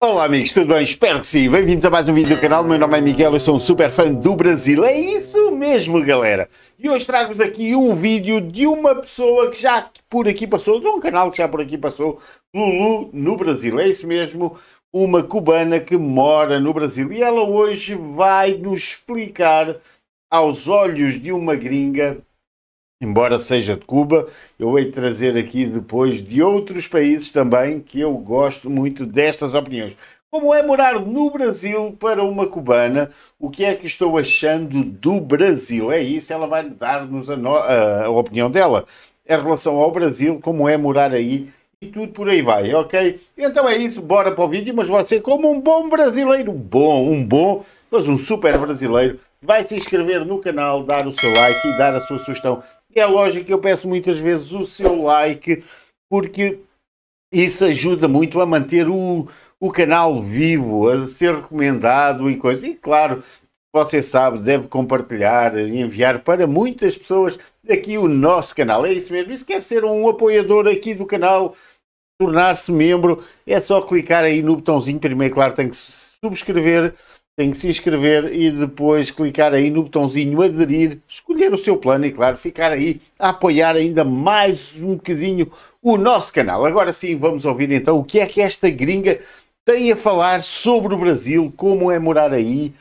Olá amigos, tudo bem? Espero que sim. Bem-vindos a mais um vídeo do canal. O meu nome é Miguel, eu sou um super fã do Brasil. É isso mesmo, galera. E hoje trago-vos aqui um vídeo de uma pessoa que já por aqui passou, de um canal que já por aqui passou, Lulu, no Brasil. É isso mesmo, uma cubana que mora no Brasil. E ela hoje vai nos explicar, aos olhos de uma gringa, embora seja de Cuba, eu hei de trazer aqui depois de outros países também, que eu gosto muito destas opiniões. Como é morar no Brasil para uma cubana? O que é que estou achando do Brasil? É isso, ela vai dar-nos a opinião dela em relação ao Brasil, como é morar aí e tudo por aí vai, ok? Então é isso, bora para o vídeo, mas você como um bom brasileiro, mas um super brasileiro, vai se inscrever no canal, dar o seu like e dar a sua sugestão. É lógico que eu peço muitas vezes o seu like, porque isso ajuda muito a manter o canal vivo, a ser recomendado e coisa. E claro, você sabe, deve compartilhar, enviar para muitas pessoas aqui o nosso canal. É isso mesmo, e se quer ser um apoiador aqui do canal, tornar-se membro, é só clicar aí no botãozinho. Primeiro, claro, tem que subscrever, tem que se inscrever e depois clicar aí no botãozinho aderir, escolher o seu plano e, claro, ficar aí a apoiar ainda mais um bocadinho o nosso canal. Agora sim, vamos ouvir então o que é que esta gringa tem a falar sobre o Brasil, como é morar aí,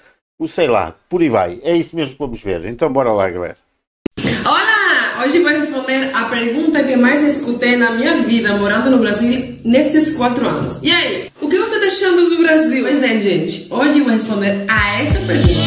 o sei lá, por aí vai. É isso mesmo que vamos ver. Então bora lá, galera. Olá! Hoje vou responder a pergunta que mais escutei na minha vida morando no Brasil nesses 4 anos. E aí? O que você está achando do Brasil? Pois é, gente, hoje vou responder a essa pergunta.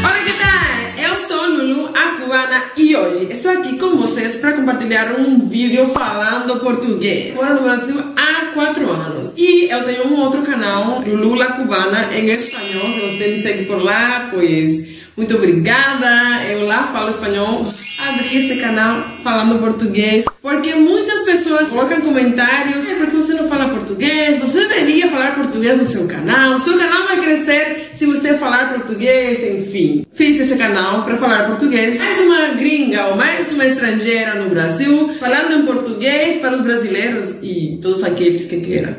Olá, que tal? Eu sou Lulu, a cubana, e hoje estou aqui com vocês para compartilhar um vídeo falando português. Moro no Brasil há 4 anos e eu tenho um outro canal, Lulu, a cubana, em espanhol. Se você me segue por lá, pois muito obrigada. Eu lá falo espanhol. Abri esse canal falando português, porque muitas pessoas colocam comentários: por que você não fala português? Você deveria falar português no seu canal. Seu canal vai crescer se você falar português, enfim. Fiz esse canal para falar português. Mais uma gringa ou mais uma estrangeira no Brasil falando em português para os brasileiros e todos aqueles que queiram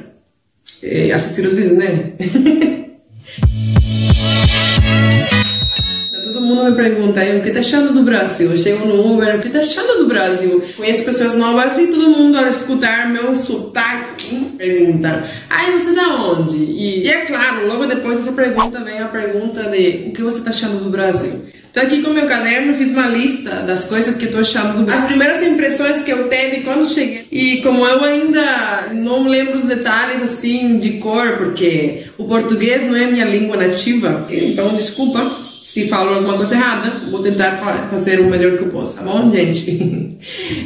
assistir os vídeos, né? Todo mundo me pergunta: o que tá achando do Brasil? Eu chego no Uber, o que tá achando do Brasil? Conheço pessoas novas e todo mundo, ao escutar meu sotaque, pergunta: ai, você tá onde? E é claro, logo depois dessa pergunta vem a pergunta de o que você tá achando do Brasil. Tô aqui com meu caderno, fiz uma lista das coisas que eu tô achando do Brasil. As primeiras impressões que eu teve quando cheguei. E como eu ainda não lembro os detalhes assim de cor, porque o português não é minha língua nativa, então desculpa se falo alguma coisa errada. Vou tentar fazer o melhor que eu posso, tá bom, gente?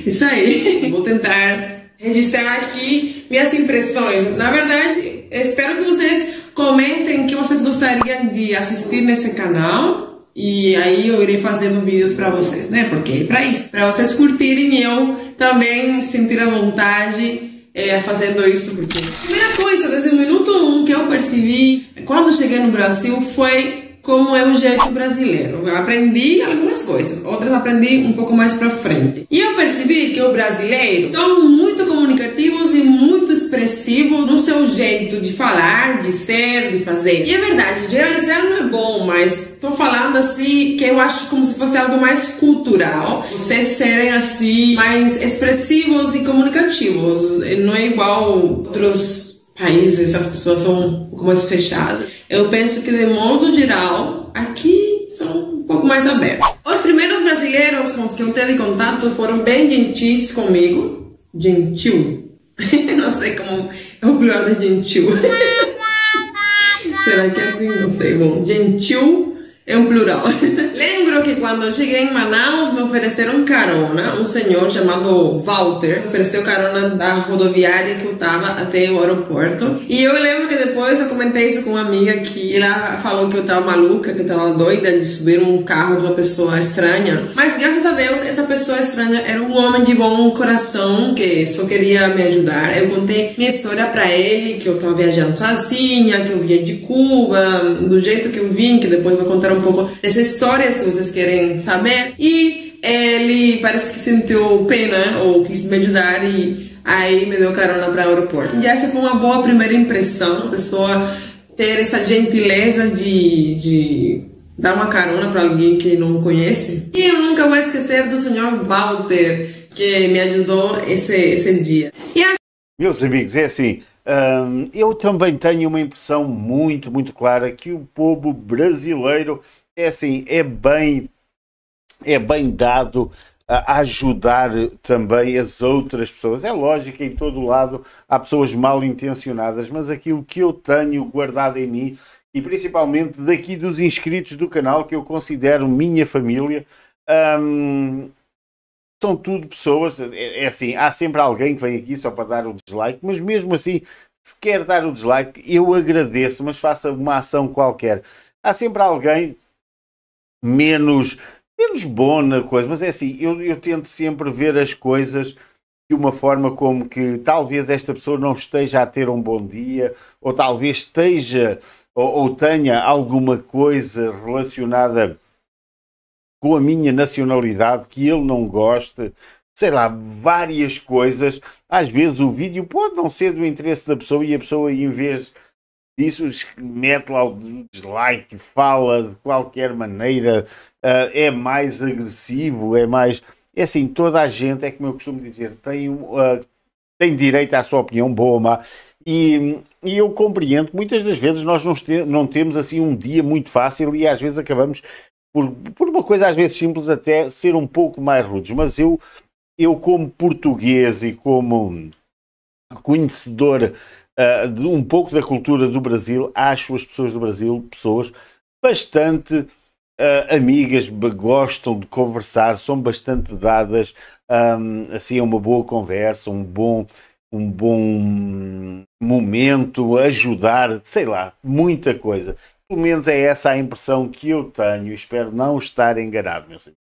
Isso aí. Vou tentar registrar aqui minhas impressões. Na verdade, espero que vocês comentem o que vocês gostariam de assistir nesse canal. E aí eu irei fazendo vídeos pra vocês, né? Porque é pra isso, pra vocês curtirem e eu também sentir a vontade fazendo isso. Porque a primeira coisa, desde o minuto 1 que eu percebi quando cheguei no Brasil foi como é o jeito brasileiro. Eu aprendi algumas coisas, outras aprendi um pouco mais pra frente. E eu percebi que os brasileiros são muito comunicativos e muito expressivos no seu jeito de falar, de ser, de fazer. E é verdade, generalizar não é bom, mas tô falando assim que eu acho como se fosse algo mais cultural. Vocês serem assim mais expressivos e comunicativos. Não é igual outros países, as pessoas são um pouco mais fechadas. Eu penso que, de modo geral, aqui são um pouco mais abertos. Os primeiros brasileiros com os que eu tive contato foram bem gentis comigo. Gentil. Não sei como é o plural de gentil. Será que é assim? Não sei. Bom, gentil é um plural. Lembro que quando eu cheguei em Manaus me ofereceram carona. Um senhor chamado Walter me ofereceu carona da rodoviária que eu tava até o aeroporto. E eu lembro que depois eu comentei isso com uma amiga, que ela falou que eu tava maluca, que eu tava doida de subir um carro de uma pessoa estranha. Mas graças a Deus essa pessoa estranha era um homem de bom coração que só queria me ajudar. Eu contei minha história pra ele, que eu tava viajando sozinha, que eu vinha de Cuba, do jeito que eu vim, que depois vou contar um pouco dessa história se vocês querem saber. E ele parece que sentiu pena ou quis me ajudar e aí me deu carona para o aeroporto. E essa foi uma boa primeira impressão, a pessoa ter essa gentileza de dar uma carona para alguém que não conhece. E eu nunca vou esquecer do senhor Walter, que me ajudou esse dia. E assim... Meus amigos, é assim, eu também tenho uma impressão muito clara que o povo brasileiro é assim, é bem dado a ajudar também as outras pessoas. É lógico que em todo lado há pessoas mal intencionadas, mas aquilo que eu tenho guardado em mim, e principalmente daqui dos inscritos do canal, que eu considero minha família, são tudo pessoas, é assim, há sempre alguém que vem aqui só para dar o dislike, mas mesmo assim, se quer dar o dislike, eu agradeço, mas faça uma ação qualquer. Há sempre alguém menos bom na coisa, mas é assim, eu tento sempre ver as coisas de uma forma como que talvez esta pessoa não esteja a ter um bom dia, ou talvez esteja, ou tenha alguma coisa relacionada com a minha nacionalidade que ele não gosta, sei lá, várias coisas. Às vezes o vídeo pode não ser do interesse da pessoa e a pessoa, em vez disso, mete lá o dislike, fala de qualquer maneira, é mais agressivo, é mais... É assim, toda a gente, é como eu costumo dizer, tem direito à sua opinião, boa ou má, e eu compreendo que muitas das vezes nós não temos assim um dia muito fácil e às vezes acabamos por uma coisa às vezes simples até ser um pouco mais rudes, mas eu como português e como conhecedor de um pouco da cultura do Brasil, acho as pessoas do Brasil pessoas bastante amigas, gostam de conversar, são bastante dadas assim a uma boa conversa, um bom momento, ajudar, sei lá, muita coisa. Pelo menos é essa a impressão que eu tenho, espero não estar enganado, meus amigos.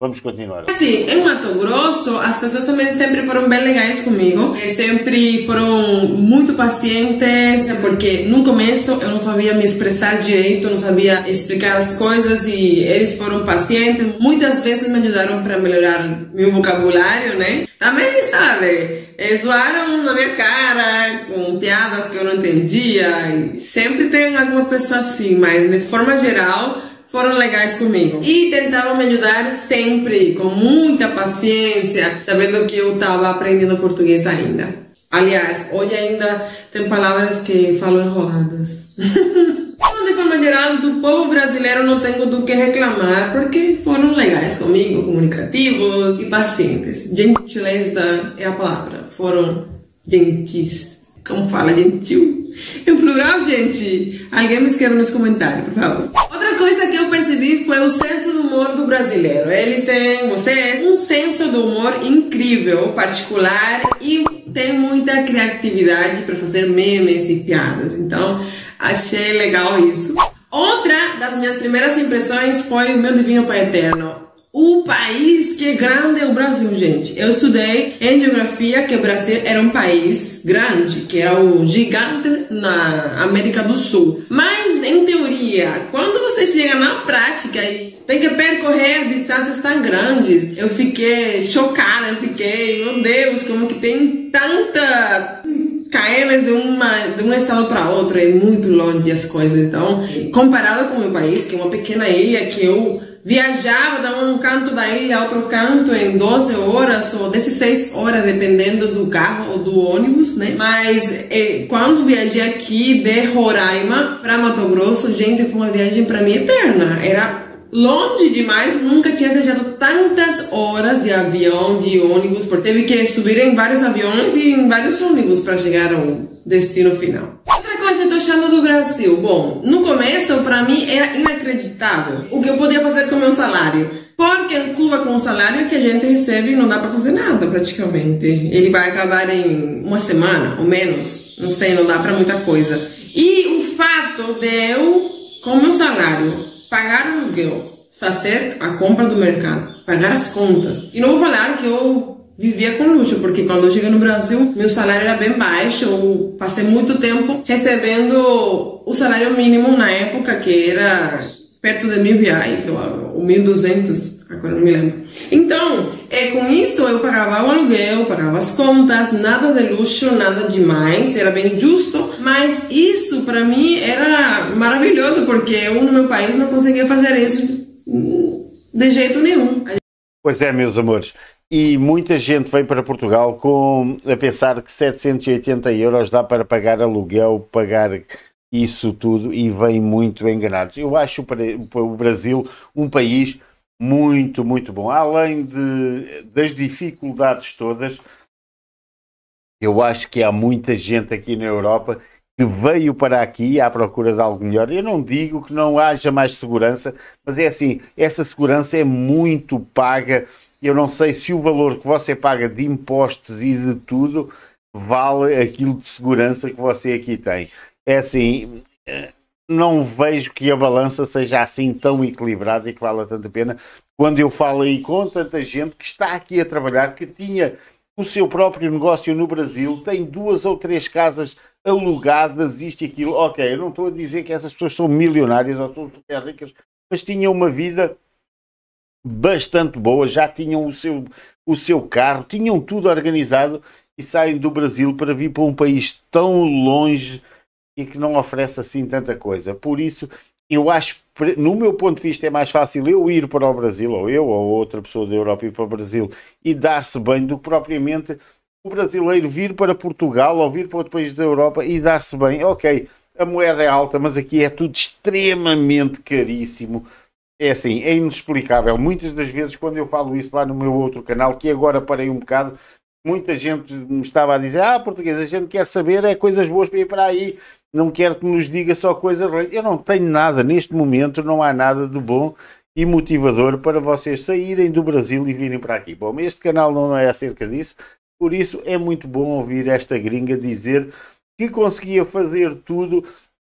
Vamos continuar. Assim, em Mato Grosso, as pessoas também sempre foram bem legais comigo. Sempre foram muito pacientes, porque no começo eu não sabia me expressar direito, não sabia explicar as coisas e eles foram pacientes. Muitas vezes me ajudaram para melhorar meu vocabulário, né? Também, sabe, eles zoaram na minha cara com piadas que eu não entendia. Sempre tem alguma pessoa assim, mas de forma geral... foram legais comigo e tentavam me ajudar sempre, com muita paciência, sabendo que eu estava aprendendo português ainda. Aliás, hoje ainda tem palavras que falo enroladas. De forma geral, do povo brasileiro não tenho do que reclamar, porque foram legais comigo, comunicativos e pacientes. Gentileza é a palavra, foram gentis. Como fala gentil? Em plural, gente. Alguém me escreva nos comentários, por favor. Outra coisa que eu percebi foi o senso do humor do brasileiro. Eles têm, vocês, um senso do humor incrível, particular, e tem muita criatividade para fazer memes e piadas. Então, achei legal isso. Outra das minhas primeiras impressões foi o meu divino Pai Eterno. O país que é grande é o Brasil, gente. Eu estudei em geografia que o Brasil era um país grande, que era o gigante na América do Sul. Mas, em teoria, quando você chega na prática e tem que percorrer distâncias tão grandes, eu fiquei chocada, meu Deus, como que tem tanta... km de um estado para outro, é muito longe as coisas. Então, comparado com o meu país, que é uma pequena ilha, que eu viajava de um canto da ilha a outro canto em 12 horas ou 16 horas, dependendo do carro ou do ônibus, né? Mas quando viajei aqui de Roraima para Mato Grosso, gente, foi uma viagem para mim eterna. Era longe demais, nunca tinha viajado tantas horas de avião, de ônibus, porque teve que subir em vários aviões e em vários ônibus para chegar ao destino final. Outra coisa que eu tô achando do Brasil, bom, no começo para mim era inacreditável o que eu podia fazer com o meu salário, porque em Cuba com o salário que a gente recebe não dá para fazer nada praticamente, ele vai acabar em uma semana ou menos, não sei, não dá para muita coisa. E o fato de eu, com o meu salário, pagar o aluguel, fazer a compra do mercado, pagar as contas. E não vou falar que eu vivia com luxo, porque quando eu cheguei no Brasil, meu salário era bem baixo, eu passei muito tempo recebendo o salário mínimo na época, que era perto de R$1.000 ou R$1.200, agora não me lembro. Então, com isso eu pagava o aluguel, pagava as contas, nada de luxo, nada demais, era bem justo, mas isso para mim era maravilhoso, porque eu no meu país não conseguia fazer isso de jeito nenhum. Pois é, meus amores, e muita gente vem para Portugal a pensar que 780 euros dá para pagar aluguel, pagar isso tudo, e vem muito enganados. Eu acho o Brasil um país muito, muito bom. Além das dificuldades todas, eu acho que há muita gente aqui na Europa que veio para aqui à procura de algo melhor. Eu não digo que não haja mais segurança, mas é assim, essa segurança é muito paga. Eu não sei se o valor que você paga de impostos e de tudo vale aquilo de segurança que você aqui tem. É assim, não vejo que a balança seja assim tão equilibrada e que valha tanta pena. Quando eu falo aí com tanta gente que está aqui a trabalhar, que tinha o seu próprio negócio no Brasil, tem 2 ou 3 casas alugadas, isto e aquilo. Ok, eu não estou a dizer que essas pessoas são milionárias ou são super ricas, mas tinham uma vida bastante boa, já tinham o seu carro, tinham tudo organizado, e saem do Brasil para vir para um país tão longe e que não oferece assim tanta coisa. Por isso, eu acho, no meu ponto de vista, é mais fácil eu ir para o Brasil, ou eu, ou outra pessoa da Europa ir para o Brasil e dar-se bem, do que propriamente o brasileiro vir para Portugal ou vir para outro país da Europa e dar-se bem. Ok, a moeda é alta, mas aqui é tudo extremamente caríssimo. É assim, é inexplicável. Muitas das vezes, quando eu falo isso lá no meu outro canal, que agora parei um bocado, muita gente me estava a dizer: ah, português, a gente quer saber é coisas boas para ir para aí, não quero que nos diga só coisas ruins. Eu não tenho nada, neste momento não há nada de bom e motivador para vocês saírem do Brasil e virem para aqui. Bom, este canal não é acerca disso, por isso é muito bom ouvir esta gringa dizer que conseguia fazer tudo,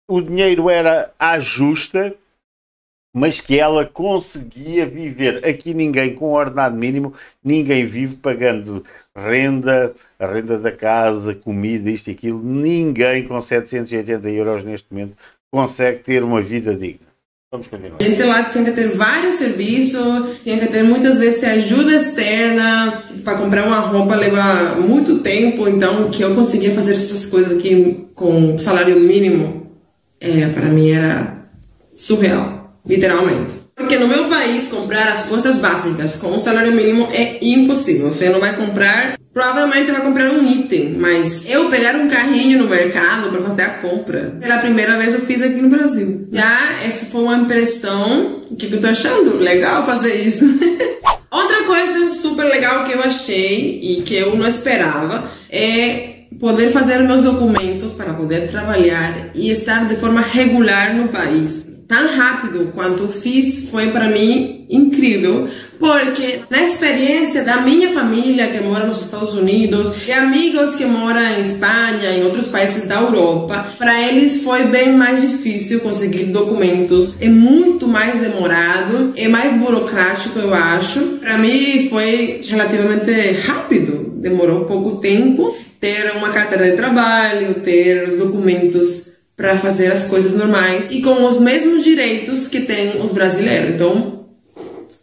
o dinheiro era à justa, mas que ela conseguia viver. Aqui ninguém com ordenado mínimo, ninguém vive pagando renda, a renda da casa, comida, isto e aquilo. Ninguém com 780 euros neste momento consegue ter uma vida digna. Vamos continuar. A gente lá tinha que ter vários serviços, tinha que ter muitas vezes ajuda externa, para comprar uma roupa leva muito tempo, então que eu conseguia fazer essas coisas aqui com salário mínimo, para mim era surreal. Literalmente. Porque no meu país, comprar as coisas básicas com um salário mínimo é impossível. Você não vai comprar, provavelmente vai comprar um item, mas eu pegar um carrinho no mercado para fazer a compra, pela primeira vez eu fiz aqui no Brasil. Já essa foi uma impressão, que eu tô achando legal fazer isso. Outra coisa super legal que eu achei e que eu não esperava é poder fazer meus documentos para poder trabalhar e estar de forma regular no país. Tão rápido quanto fiz foi para mim incrível, porque na experiência da minha família que mora nos Estados Unidos e amigos que moram em Espanha, em outros países da Europa, para eles foi bem mais difícil conseguir documentos, é muito mais demorado, é mais burocrático, eu acho. Para mim foi relativamente rápido, demorou pouco tempo ter uma carteira de trabalho, ter os documentos para fazer as coisas normais e com os mesmos direitos que tem os brasileiros. Então,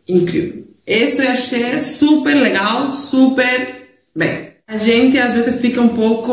incrível. Isso eu achei super legal, super bem. A gente às vezes fica um pouco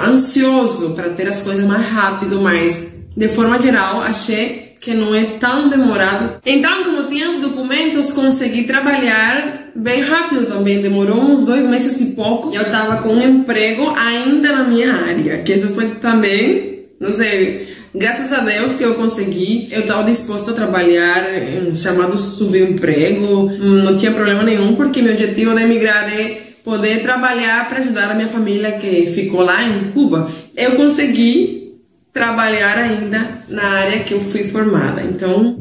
ansioso para ter as coisas mais rápido, mas de forma geral achei que não é tão demorado. Então, como tinha os documentos, consegui trabalhar bem rápido também. Demorou uns 2 meses e pouco. Eu estava com um emprego ainda na minha área, que isso foi também... Não sei, graças a Deus que eu consegui, eu estava disposta a trabalhar em chamado subemprego, não tinha problema nenhum, porque meu objetivo de emigrar é poder trabalhar para ajudar a minha família que ficou lá em Cuba. Eu consegui trabalhar ainda na área que eu fui formada, então,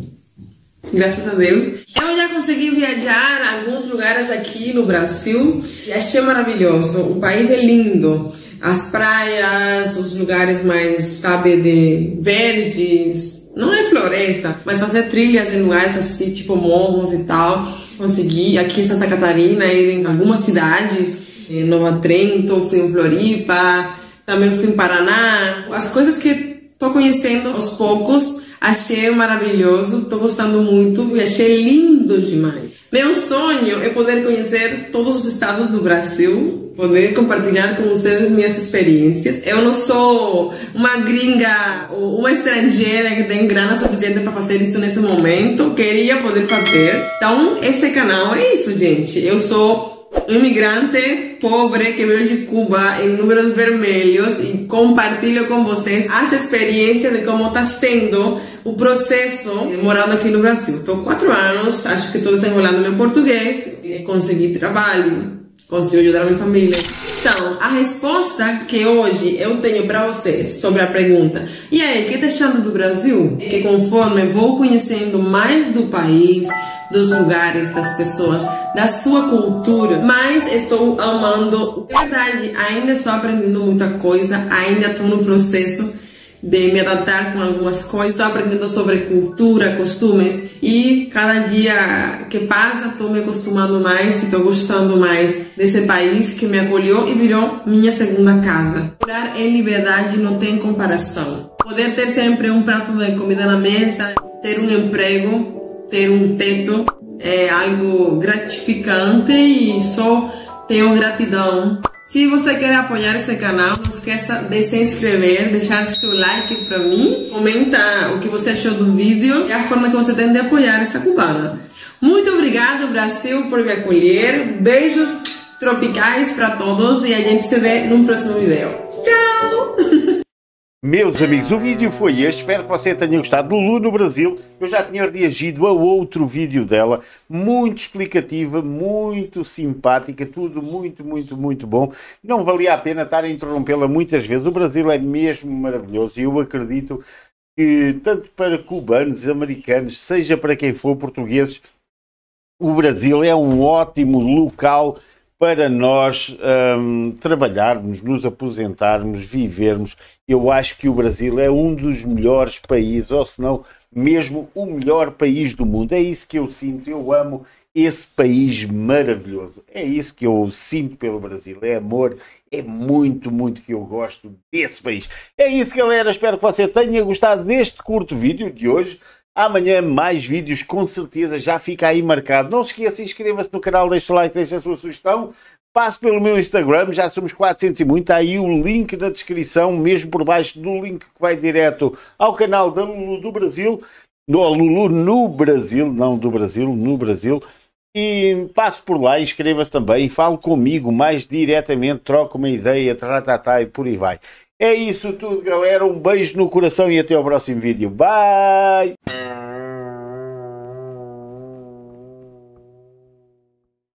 graças a Deus. Eu já consegui viajar a alguns lugares aqui no Brasil e achei maravilhoso, o país é lindo. As praias, os lugares mais, sabe, de verdes, não é floresta, mas fazer trilhas em lugares assim, tipo morros e tal. Consegui aqui em Santa Catarina, ir em algumas cidades, em Nova Trento, fui em Floripa, também fui em Paraná. As coisas que tô conhecendo aos poucos, Achei maravilhoso, estou gostando muito e achei lindo demais. Meu sonho é poder conhecer todos os estados do Brasil, poder compartilhar com vocês minhas experiências. Eu não sou uma gringa ou uma estrangeira que tem grana suficiente para fazer isso nesse momento. Queria poder fazer. Então, esse canal é isso, gente. Eu sou um imigrante pobre que veio de Cuba em números vermelhos e compartilho com vocês as experiências de como está sendo o processo morando aqui no Brasil. Estou 4 anos, acho que estou desenrolando meu português, consegui trabalho, consegui ajudar a minha família. Então, a resposta que hoje eu tenho para vocês sobre a pergunta, e aí, o que está achando do Brasil? Que conforme vou conhecendo mais do país, dos lugares, das pessoas, da sua cultura, mas estou amando. Na verdade, ainda estou aprendendo muita coisa, ainda estou no processo de me adaptar com algumas coisas, estou aprendendo sobre cultura, costumes, e cada dia que passa estou me acostumando mais e estou gostando mais desse país que me acolheu e virou minha segunda casa. Morar em liberdade não tem comparação. Poder ter sempre um prato de comida na mesa, ter um emprego, ter um teto, é algo gratificante e só tenho gratidão. Se você quer apoiar esse canal, não esqueça de se inscrever, deixar seu like pra mim, comenta o que você achou do vídeo e a forma que você tem de apoiar essa cubana. Muito obrigado, Brasil, por me acolher. Beijos tropicais pra todos e a gente se vê no próximo vídeo. Tchau! Meus amigos, o vídeo foi este. Espero que você tenha gostado. Lulu no Brasil. Eu já tinha reagido a outro vídeo dela. Muito explicativa, muito simpática. Tudo muito bom. Não valia a pena estar a interrompê-la muitas vezes. O Brasil é mesmo maravilhoso. E eu acredito que tanto para cubanos, americanos, seja para quem for, portugueses, o Brasil é um ótimo local para nós trabalharmos, nos aposentarmos, vivermos. Eu acho que o Brasil é um dos melhores países, ou se não, mesmo o melhor país do mundo. É isso que eu sinto, eu amo esse país maravilhoso. É isso que eu sinto pelo Brasil, é amor, é muito que eu gosto desse país. É isso, galera, espero que você tenha gostado deste curto vídeo de hoje. Amanhã mais vídeos, com certeza, já fica aí marcado. Não se esqueça, inscreva-se no canal, deixe o like, deixe a sua sugestão. Passe pelo meu Instagram, já somos 400 e muito. Está aí o link na descrição, mesmo por baixo do link que vai direto ao canal da Lulu do Brasil. Lulu no Brasil, não do Brasil, no Brasil. E passe por lá, inscreva-se também, fale comigo mais diretamente, troque uma ideia, e por aí vai. É isso tudo, galera. Um beijo no coração e até ao próximo vídeo. Bye!